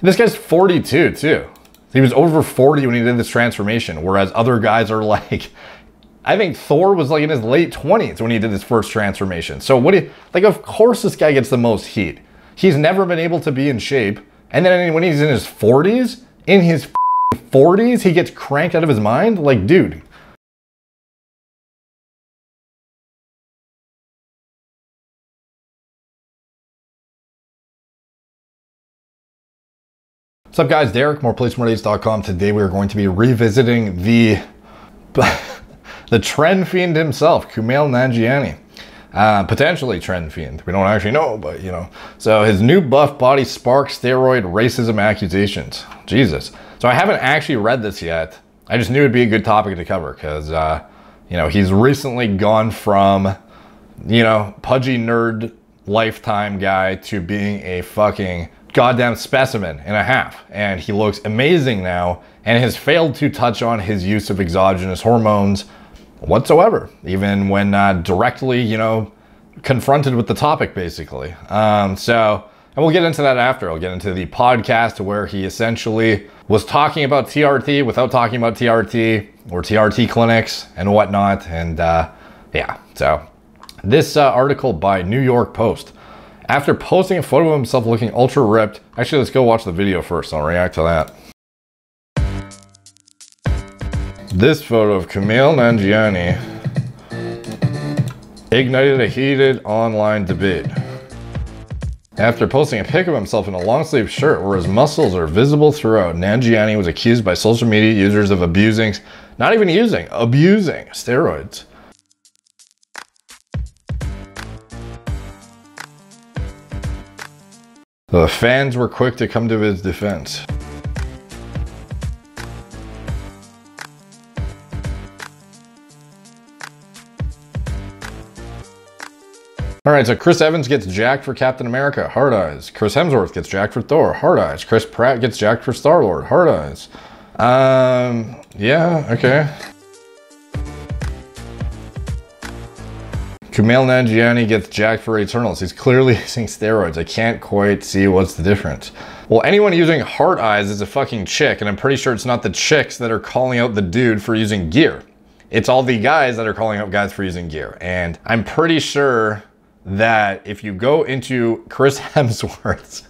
This guy's 42 too. He was over 40 when he did this transformation, whereas other guys are like, I think Thor was like in his late 20s when he did his first transformation. So what do you, like, of course this guy gets the most heat. He's never been able to be in shape. And then when he's in his 40s, he gets cranked out of his mind. Like, dude. What's up, guys? Derek, MorePlatesMoreDates.com. Today we are going to be revisiting the trend fiend himself, Kumail Nanjiani. Potentially trend fiend. We don't actually know, but you know. So his new buff body sparks steroid racism accusations. Jesus. So I haven't actually read this yet. I just knew it'd be a good topic to cover because, you know, he's recently gone from, you know, pudgy nerd lifetime guy to being a fucking goddamn specimen and a half, and he looks amazing now and has failed to touch on his use of exogenous hormones whatsoever, even when directly, you know, confronted with the topic, basically. And we'll get into that after. I'll get into the podcast where he essentially was talking about TRT without talking about TRT or TRT clinics and whatnot. And yeah, so this article by New York Post. After posting a photo of himself looking ultra ripped, actually, let's go watch the video first. I'll react to that. This photo of Kumail Nanjiani ignited a heated online debate. After posting a pic of himself in a long sleeve shirt where his muscles are visible throughout, Nanjiani was accused by social media users of abusing steroids. The fans were quick to come to his defense. All right, so Chris Evans gets jacked for Captain America, hard eyes. Chris Hemsworth gets jacked for Thor, hard eyes. Chris Pratt gets jacked for Star-Lord, hard eyes. Yeah, okay. Kumail Nanjiani gets jacked for Eternals. He's clearly using steroids. I can't quite see what's the difference. Well, anyone using heart eyes is a fucking chick, and I'm pretty sure it's not the chicks that are calling out the dude for using gear. It's all the guys that are calling out guys for using gear. And I'm pretty sure that if you go into Chris Hemsworth's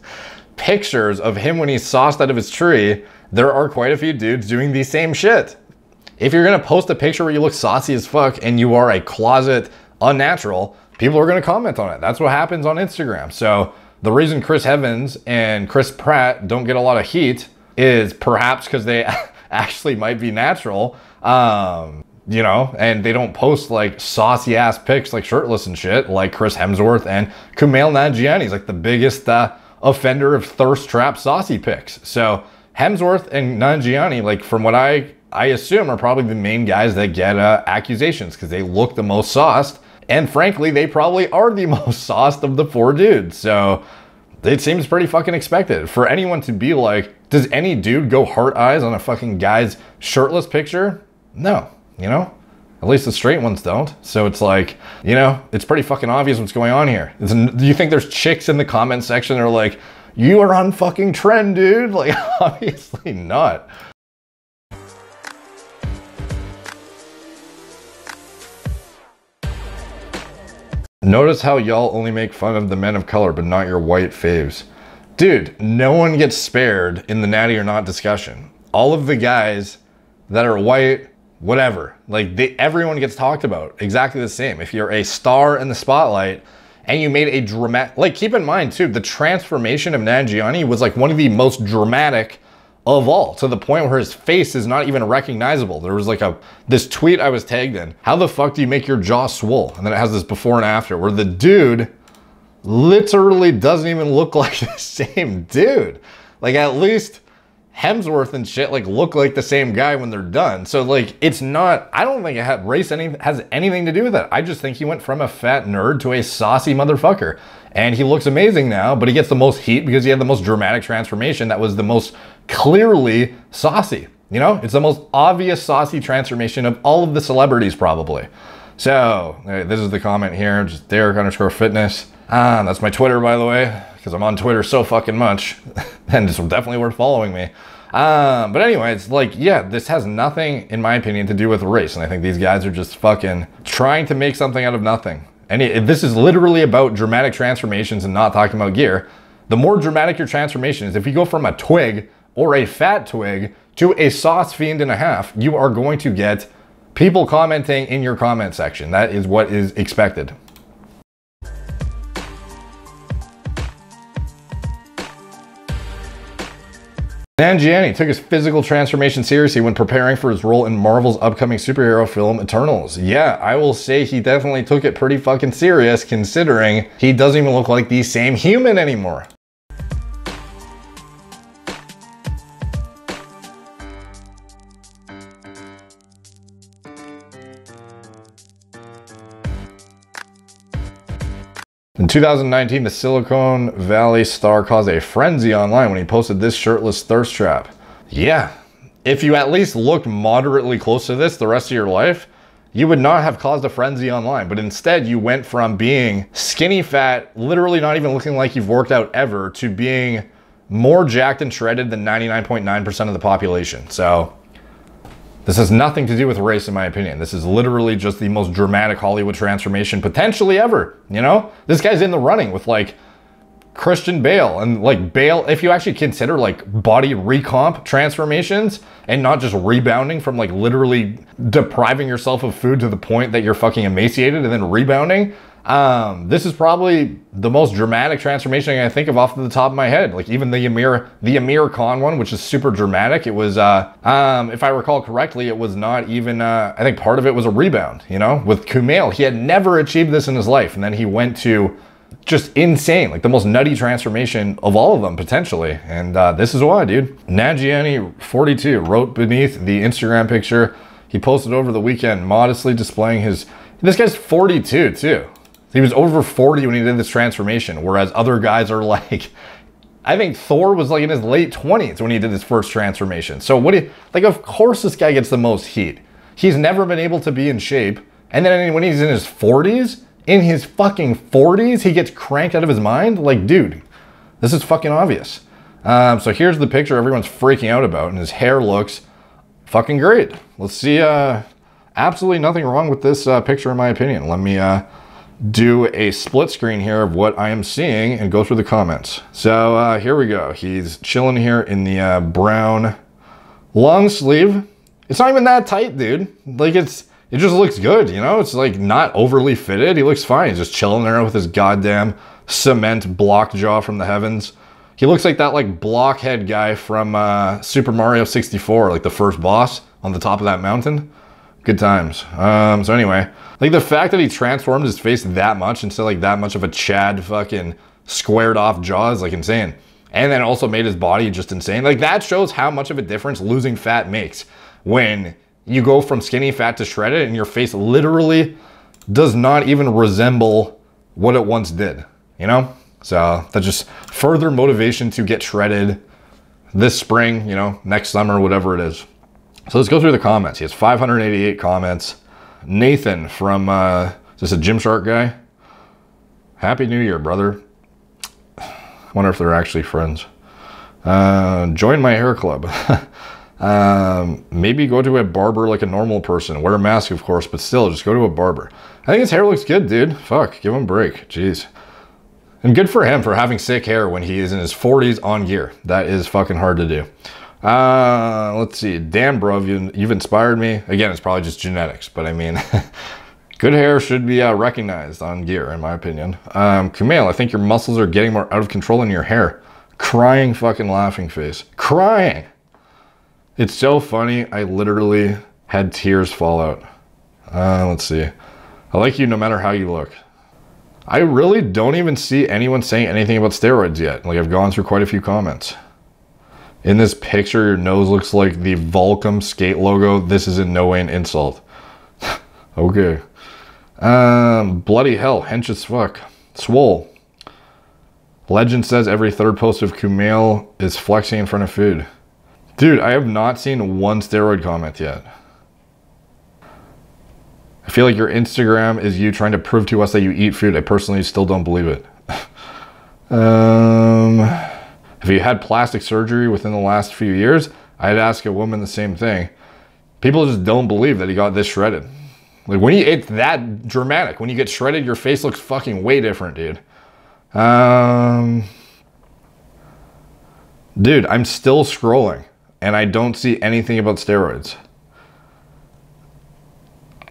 pictures of him when he's sauced out of his tree, there are quite a few dudes doing the same shit. If you're gonna post a picture where you look saucy as fuck and you are a closet unnatural, people are going to comment on it. That's what happens on Instagram. So the reason Chris Evans and Chris Pratt don't get a lot of heat is perhaps because they actually might be natural, you know, and they don't post like saucy ass pics like shirtless and shit like Chris Hemsworth and Kumail Nanjiani is like the biggest offender of thirst trap saucy pics. So Hemsworth and Nanjiani, like from what I assume, are probably the main guys that get accusations because they look the most sauced. And frankly, they probably are the most sauced of the four dudes. So it seems pretty fucking expected for anyone to be like, does any dude go heart eyes on a fucking guy's shirtless picture? No, you know, at least the straight ones don't. So it's like, you know, it's pretty fucking obvious what's going on here. Do you think there's chicks in the comment section that are like, you are on fucking trend, dude? Like, obviously not. Notice how y'all only make fun of the men of color, but not your white faves. Dude, no one gets spared in the natty or not discussion. All of the guys that are white, whatever, like everyone gets talked about exactly the same. If you're a star in the spotlight and you made a dramatic, like keep in mind too, the transformation of Nanjiani was like one of the most dramatic of all, to the point where his face is not even recognizable. There was like this tweet I was tagged in. How the fuck do you make your jaw swole? And then it has this before and after where the dude literally doesn't even look like the same dude. Like at least Hemsworth and shit like look like the same guy when they're done. So like it's not, I don't think it had has anything to do with that. I just think he went from a fat nerd to a saucy motherfucker. And he looks amazing now, but he gets the most heat because he had the most dramatic transformation that was the most clearly saucy. You know, it's the most obvious saucy transformation of all of the celebrities probably. So this is the comment here, just Derek _fitness. That's my Twitter, by the way, because I'm on Twitter so fucking much, and it's definitely worth following me. But anyway, it's like, yeah, this has nothing, in my opinion, to do with race. And I think these guys are just fucking trying to make something out of nothing. And this is literally about dramatic transformations and not talking about gear. The more dramatic your transformation is, if you go from a twig or a fat twig to a sauce fiend and a half, you are going to get people commenting in your comment section. That is what is expected. Nanjiani took his physical transformation seriously when preparing for his role in Marvel's upcoming superhero film Eternals. Yeah, I will say he definitely took it pretty fucking serious, considering he doesn't even look like the same human anymore. In 2019, the Silicon Valley star caused a frenzy online when he posted this shirtless thirst trap. Yeah, if you at least looked moderately close to this the rest of your life, you would not have caused a frenzy online. But instead, you went from being skinny fat, literally not even looking like you've worked out ever, to being more jacked and shredded than 99.9% of the population. So this has nothing to do with race, in my opinion. This is literally just the most dramatic Hollywood transformation potentially ever, you know? This guy's in the running with, like, Christian Bale. And, like, Bale, if you actually consider, like, body recomp transformations and not just rebounding from, like, literally depriving yourself of food to the point that you're fucking emaciated and then rebounding, this is probably the most dramatic transformation I think of off the top of my head. Like, even the Amir Khan one, which is super dramatic. It was, if I recall correctly, it was not even, I think part of it was a rebound, you know, with Kumail. He had never achieved this in his life. And then he went to just insane, like the most nutty transformation of all of them potentially. And this is why, dude. Nanjiani 42 wrote beneath the Instagram picture he posted over the weekend, modestly displaying his, this guy's 42 too. He was over 40 when he did this transformation, whereas other guys are like, I think Thor was like in his late 20s when he did his first transformation. So what do you, like, of course this guy gets the most heat. He's never been able to be in shape. And then when he's in his 40s, in his fucking 40s, he gets cranked out of his mind. Like, dude, this is fucking obvious. So here's the picture everyone's freaking out about, and his hair looks fucking great. Let's see, absolutely nothing wrong with this picture in my opinion. Let me, do a split screen here of what I am seeing and go through the comments. So here we go. He's chilling here in the brown long sleeve. It's not even that tight, dude. Like, it just looks good, you know? It's like not overly fitted. He looks fine. He's just chilling there with his goddamn cement block jaw from the heavens. He looks like that, like, blockhead guy from Super Mario 64, like the first boss on the top of that mountain. Good times. So anyway, like, the fact that he transformed his face that much instead of like that much of a Chad fucking squared off jaw is like insane. And then also made his body just insane. Like, that shows how much of a difference losing fat makes when you go from skinny fat to shredded and your face literally does not even resemble what it once did, you know? So that's just further motivation to get shredded this spring, you know, next summer, whatever it is. So let's go through the comments. He has 588 comments. Nathan from, is this a Gymshark guy? Happy New Year, brother. I wonder if they're actually friends. Join my hair club. Maybe go to a barber like a normal person. Wear a mask, of course, but still, just go to a barber. I think his hair looks good, dude. Fuck, give him a break. Jeez. And good for him for having sick hair when he is in his 40s on gear. That is fucking hard to do. Let's see. Damn, bro, you've inspired me. Again, it's probably just genetics, but I mean, good hair should be recognized on gear, in my opinion. Kumail, I think your muscles are getting more out of control in your hair. Crying fucking laughing face. Crying. It's so funny. I literally had tears fall out. Let's see. I like you no matter how you look. I really don't even see anyone saying anything about steroids yet. Like, I've gone through quite a few comments. In this picture, your nose looks like the Volcom skate logo. This is in no way an insult. Okay. Bloody hell, hench as fuck. Swole. Legend says every third post of Kumail is flexing in front of food. Dude, I have not seen one steroid comment yet. I feel like your Instagram is you trying to prove to us that you eat food. I personally still don't believe it. Have you had plastic surgery within the last few years? I'd ask a woman the same thing. People just don't believe that he got this shredded. Like, when you, it's that dramatic. When you get shredded, your face looks fucking way different, dude. Dude, I'm still scrolling and I don't see anything about steroids.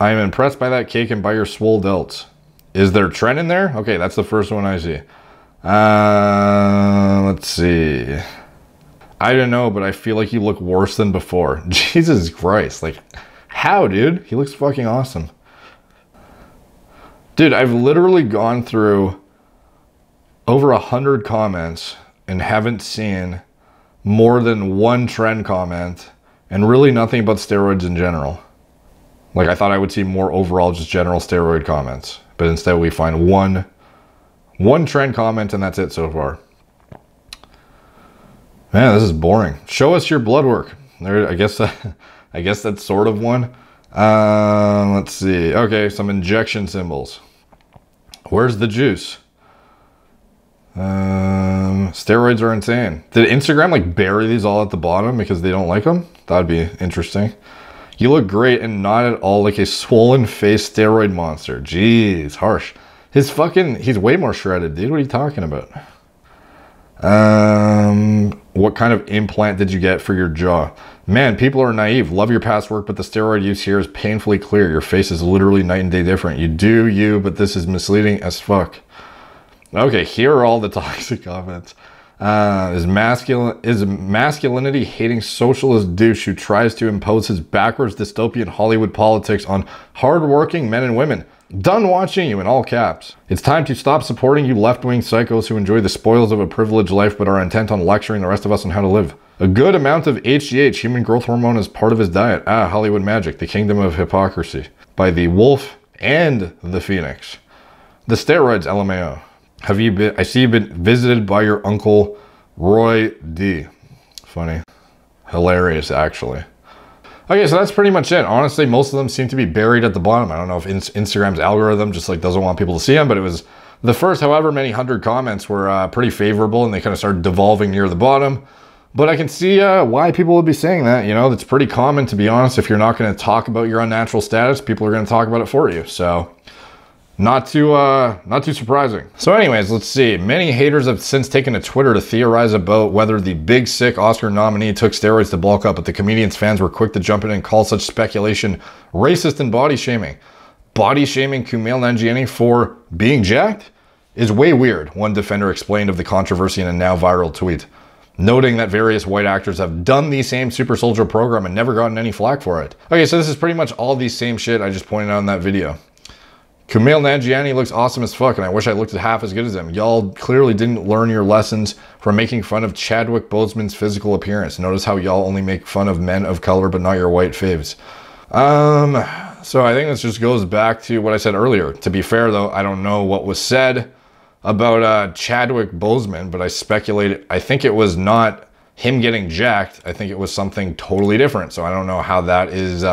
I am impressed by that cake and by your swole delts. Is there a trend in there? Okay, that's the first one I see. Let's see. I don't know, but I feel like you look worse than before. Jesus Christ, like, how, dude? He looks fucking awesome. Dude, I've literally gone through over 100 comments and haven't seen more than one trend comment and really nothing about steroids in general. Like, I thought I would see more overall just general steroid comments, but instead we find one trend comment and that's it so far. Man, this is boring. Show us your blood work. There, I guess that's sort of one. Let's see. Okay, some injection symbols. Where's the juice? Steroids are insane. Did Instagram like bury these all at the bottom because they don't like them? That'd be interesting. You look great and not at all like a swollen face steroid monster. Jeez, harsh. His fucking, he's way more shredded, dude. What are you talking about? What kind of implant did you get for your jaw? Man, people are naive. Love your past work, but the steroid use here is painfully clear. Your face is literally night and day different. You do you, but this is misleading as fuck. Okay, here are all the toxic comments. Is masculinity hating socialist douche who tries to impose his backwards dystopian Hollywood politics on hardworking men and women. Done watching you in all caps. It's time to stop supporting you left-wing psychos who enjoy the spoils of a privileged life but are intent on lecturing the rest of us on how to live. A good amount of HGH, human growth hormone, is part of his diet. Ah, Hollywood magic, the kingdom of hypocrisy. By the wolf and the phoenix. The steroids, LMAO. Have you been, I see you've been visited by your uncle Roy D. Funny. Hilarious, actually. Okay, so that's pretty much it. Honestly, most of them seem to be buried at the bottom. I don't know if Instagram's algorithm just like doesn't want people to see them, but it was the first however many hundred comments were pretty favorable and they kind of started devolving near the bottom. But I can see why people would be saying that. You know, it's pretty common, to be honest. If you're not going to talk about your unnatural status, people are going to talk about it for you. So not too surprising. So anyways, let's see. Many haters have since taken to Twitter to theorize about whether the big sick Oscar nominee took steroids to bulk up, but the comedian's fans were quick to jump in and call such speculation racist and body shaming. Body shaming Kumail Nanjiani for being jacked is way weird, one defender explained of the controversy in a now viral tweet, noting that various white actors have done the same super soldier program and never gotten any flack for it. Okay, so this is pretty much all the same shit I just pointed out in that video. Kumail Nanjiani looks awesome as fuck, and I wish I looked half as good as him. Y'all clearly didn't learn your lessons from making fun of Chadwick Boseman's physical appearance. Notice how y'all only make fun of men of color, but not your white faves. So I think this just goes back to what I said earlier. To be fair, though, I don't know what was said about Chadwick Boseman, but I speculated. I think it was not him getting jacked. I think it was something totally different. So I don't know how that is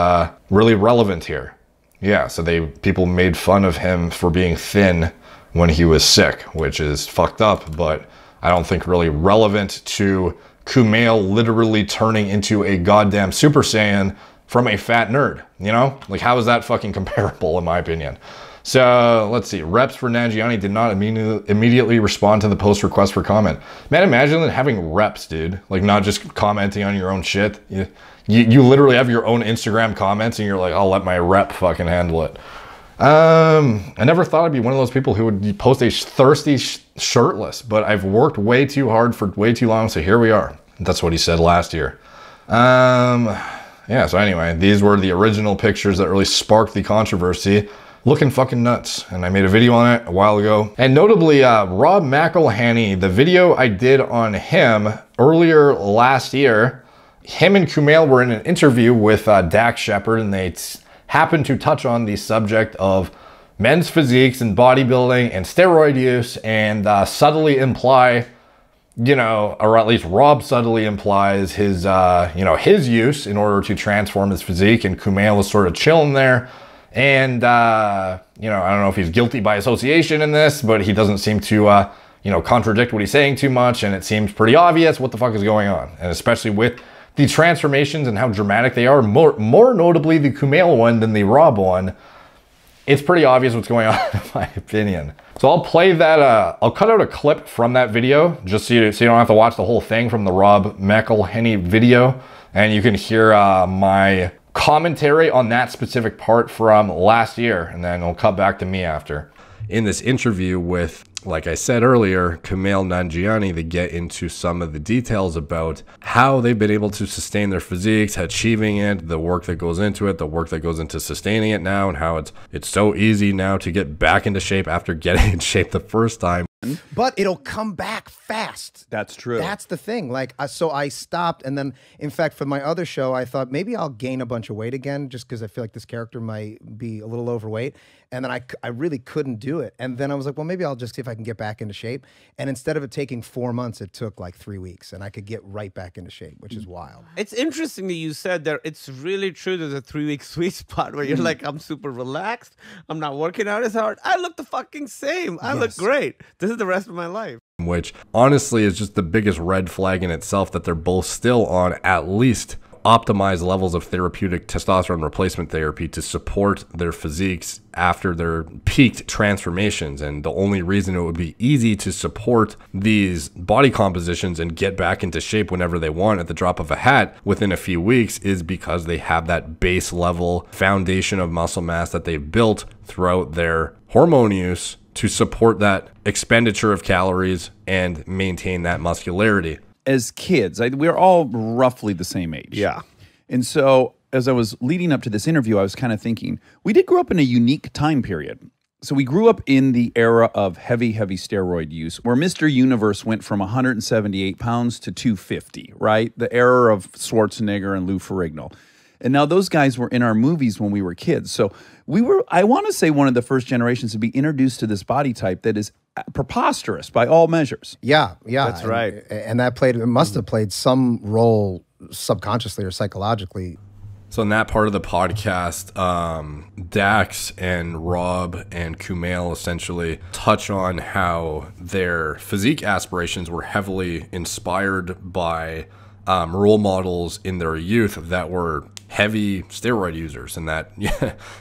really relevant here. Yeah, so people made fun of him for being thin when he was sick, which is fucked up, but I don't think really relevant to Kumail literally turning into a goddamn Super Saiyan from a fat nerd, you know? Like, how is that fucking comparable, in my opinion? So, let's see. Reps for Nanjiani did not immediately respond to the post request for comment. Man, imagine having reps, dude. Like, not just commenting on your own shit. You literally have your own Instagram comments and you're like, I'll let my rep fucking handle it. I never thought I'd be one of those people who would post a thirsty shirtless, but I've worked way too hard for way too long, so here we are. That's what he said last year. Yeah, so anyway, these were the original pictures that really sparked the controversy. Looking fucking nuts, and I made a video on it a while ago. And notably, Rob McElhenney, the video I did on him earlier last year, him and Kumail were in an interview with Dax Shepard, and they happened to touch on the subject of men's physiques and bodybuilding and steroid use, and subtly imply, you know, or at least Rob subtly implies his, you know, his use in order to transform his physique, and Kumail is sort of chilling there. And, you know, I don't know if he's guilty by association in this, but he doesn't seem to you know, contradict what he's saying too much, and it seems pretty obvious what the fuck is going on. And especially with the transformations and how dramatic they are, more notably the Kumail one than the Rob one, it's pretty obvious what's going on in my opinion. So I'll play that, I'll cut out a clip from that video just so you don't have to watch the whole thing from the Rob McElhenney video, and you can hear my commentary on that specific part from last year, and then it'll cut back to me after. In this interview with, like I said earlier, Kumail Nanjiani, they get into some of the details about how they've been able to sustain their physiques, achieving it, the work that goes into it, the work that goes into sustaining it now, and how it's so easy now to get back into shape after getting in shape the first time. But it'll come back fast. That's true. That's the thing. Like, so I stopped, and then, in fact, for my other show, I thought maybe I'll gain a bunch of weight again just because I feel like this character might be a little overweight. And then I really couldn't do it. And then I was like, well, maybe I'll just see if I can get back into shape. And instead of it taking 4 months, it took like 3 weeks, and I could get right back into shape, which is wild. It's interesting that you said that. It's really true. There's a 3 week sweet spot where you're like, I'm super relaxed. I'm not working out as hard. I look the fucking same. I look great. This is the rest of my life. Which honestly is just the biggest red flag in itself, that they're both still on at least optimized levels of therapeutic testosterone replacement therapy to support their physiques after their peaked transformations. And the only reason it would be easy to support these body compositions and get back into shape whenever they want at the drop of a hat within a few weeks is because they have that base level foundation of muscle mass that they've built throughout their hormone use to support that expenditure of calories and maintain that muscularity. As kids, we're all roughly the same age. Yeah. And so as I was leading up to this interview, I was kind of thinking, we did grow up in a unique time period. So we grew up in the era of heavy, heavy steroid use, where Mr. Universe went from 178 pounds to 250, right? The era of Schwarzenegger and Lou Ferrigno. And now those guys were in our movies when we were kids. So we were, I want to say, one of the first generations to be introduced to this body type that is preposterous by all measures. Yeah, yeah. That's right. And that played, it must have played some role subconsciously or psychologically. So in that part of the podcast, Dax and Rob and Kumail essentially touch on how their physique aspirations were heavily inspired by role models in their youth that were heavy steroid users, and that,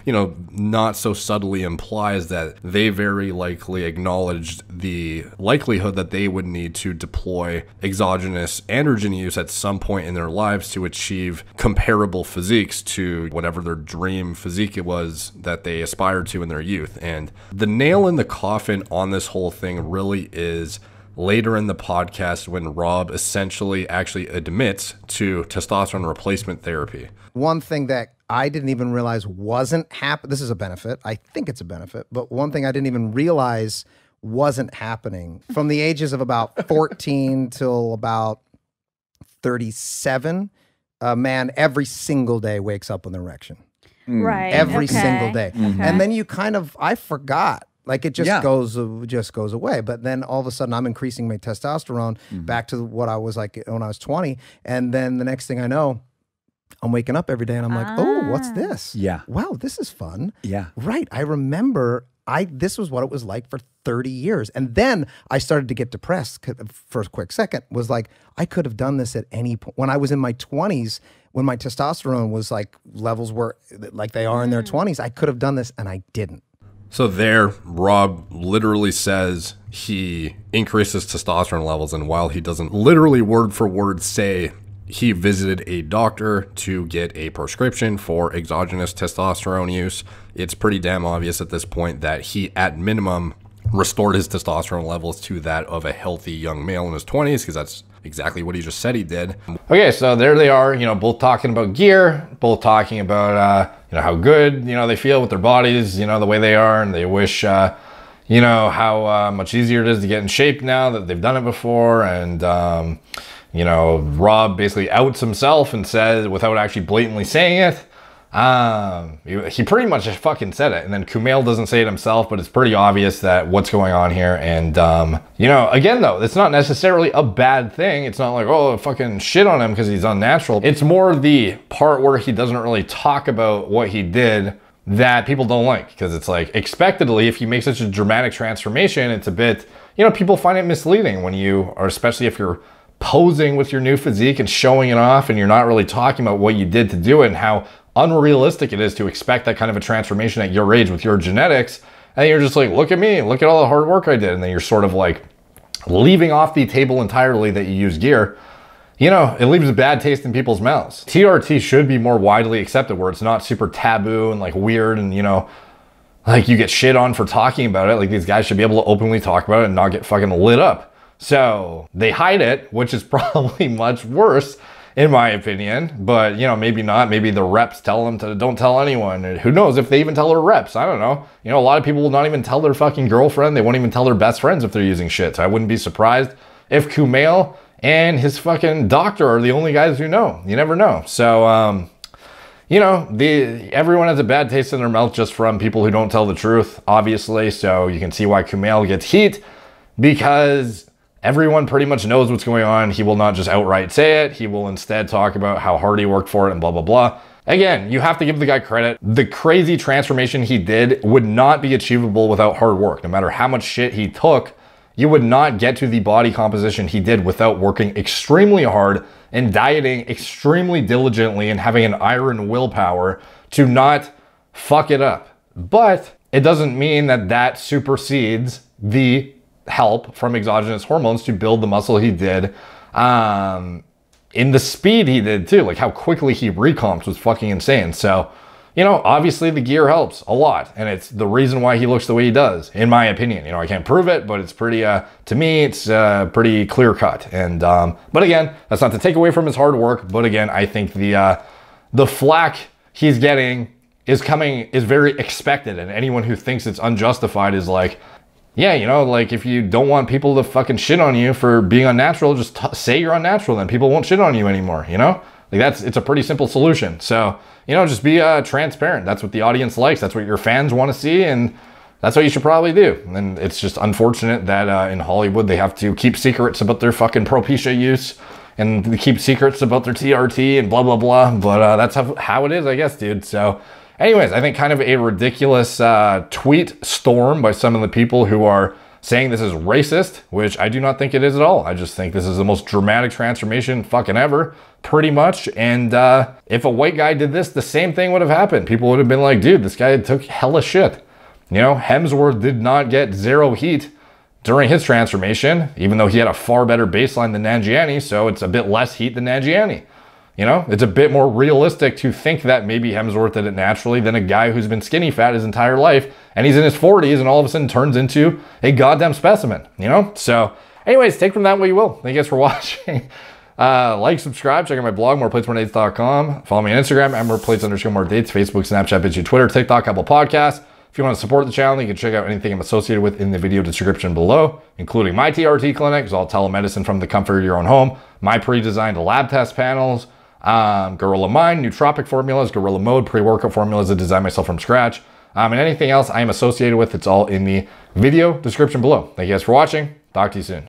you know, not so subtly implies that they very likely acknowledged the likelihood that they would need to deploy exogenous androgen use at some point in their lives to achieve comparable physiques to whatever their dream physique it was that they aspired to in their youth. And the nail in the coffin on this whole thing really is later in the podcast, when Rob essentially actually admits to testosterone replacement therapy. One thing that I didn't even realize wasn't happening, this is a benefit, I think it's a benefit, but one thing I didn't even realize wasn't happening from the ages of about 14 till about 37, a man every single day wakes up with an erection. Right. Every single day. Okay. And then you kind of, I forgot. Like it just goes away. But then all of a sudden I'm increasing my testosterone back to what I was like when I was 20. And then the next thing I know, I'm waking up every day and I'm like, oh, what's this? Yeah. Wow, this is fun. Yeah. Right. I remember this was what it was like for 30 years. And then I started to get depressed for a quick second, was like, I could have done this at any point. When I was in my 20s, when my testosterone was like levels were like they are in their 20s, I could have done this and I didn't. So there, Rob literally says he increases testosterone levels, and while he doesn't literally word for word say he visited a doctor to get a prescription for exogenous testosterone use, it's pretty damn obvious at this point that he, at minimum, restored his testosterone levels to that of a healthy young male in his 20s, because that's exactly what he just said he did. Okay, so there they are, you know, both talking about gear, both talking about you know, how good, you know, they feel with their bodies, you know, the way they are, and they wish, you know, how much easier it is to get in shape now that they've done it before. And you know, Rob basically outs himself and says, without actually blatantly saying it, he pretty much just fucking said it. And then Kumail doesn't say it himself, but it's pretty obvious that what's going on here. And you know, again though, it's not necessarily a bad thing. It's not like, oh, fucking shit on him because he's unnatural. It's more the part where he doesn't really talk about what he did that people don't like, because it's like, expectedly, if you make such a dramatic transformation, it's a bit, you know, people find it misleading when you are, especially if you're posing with your new physique and showing it off and you're not really talking about what you did to do it and how unrealistic it is to expect that kind of a transformation at your age with your genetics. And you're just like, look at me, look at all the hard work I did. And then you're sort of like leaving off the table entirely that you use gear. You know, it leaves a bad taste in people's mouths. TRT should be more widely accepted, where it's not super taboo and like weird and, you know, like you get shit on for talking about it. Like, these guys should be able to openly talk about it and not get fucking lit up. So they hide it, which is probably much worse in my opinion, but you know, maybe not. Maybe the reps tell them to don't tell anyone. Who knows if they even tell their reps? I don't know. You know, a lot of people will not even tell their fucking girlfriend. They won't even tell their best friends if they're using shit. So I wouldn't be surprised if Kumail and his fucking doctor are the only guys who know. You never know. So, you know, everyone has a bad taste in their mouth just from people who don't tell the truth, obviously. So you can see why Kumail gets heat, because everyone pretty much knows what's going on. He will not just outright say it. He will instead talk about how hard he worked for it and blah, blah, blah. Again, you have to give the guy credit. The crazy transformation he did would not be achievable without hard work. No matter how much shit he took, you would not get to the body composition he did without working extremely hard and dieting extremely diligently and having an iron willpower to not fuck it up. But it doesn't mean that that supersedes the help from exogenous hormones to build the muscle he did, in the speed he did too. Like, how quickly he recomped was fucking insane. So, you know, obviously the gear helps a lot, and it's the reason why he looks the way he does, in my opinion. You know, I can't prove it, but it's pretty, to me, it's pretty clear cut. And, but again, that's not to take away from his hard work. But again, I think the flack he's getting is very expected. And anyone who thinks it's unjustified is like, yeah, you know, like, if you don't want people to fucking shit on you for being unnatural, just say you're unnatural, then people won't shit on you anymore, you know? Like, it's a pretty simple solution. So, you know, just be transparent. That's what the audience likes. That's what your fans want to see. And that's what you should probably do. And it's just unfortunate that in Hollywood, they have to keep secrets about their fucking Propecia use and keep secrets about their TRT and blah, blah, blah. But that's how it is, I guess, dude. So anyways, I think kind of a ridiculous tweet storm by some of the people who are saying this is racist, which I do not think it is at all. I just think this is the most dramatic transformation fucking ever, pretty much. And if a white guy did this, the same thing would have happened. People would have been like, dude, this guy took hella shit. You know, Hemsworth did not get zero heat during his transformation, even though he had a far better baseline than Nanjiani, so it's a bit less heat than Nanjiani. You know, it's a bit more realistic to think that maybe Hemsworth did it naturally than a guy who's been skinny fat his entire life, and he's in his 40s and all of a sudden turns into a goddamn specimen, you know? So anyways, take from that what you will. Thank you guys for watching. Like, subscribe, check out my blog, MorePlatesMoreDates.com. Follow me on Instagram, @MorePlates_MoreDates, Facebook, Snapchat, Bitchy, Twitter, TikTok, Apple Podcasts. If you want to support the channel, you can check out anything I'm associated with in the video description below, including my TRT clinic, it's all telemedicine from the comfort of your own home, my pre-designed lab test panels, Gorilla Mind, nootropic formulas, Gorilla Mode, pre-workout formulas that design myself from scratch, and anything else I am associated with. It's all in the video description below. Thank you guys for watching. Talk to you soon.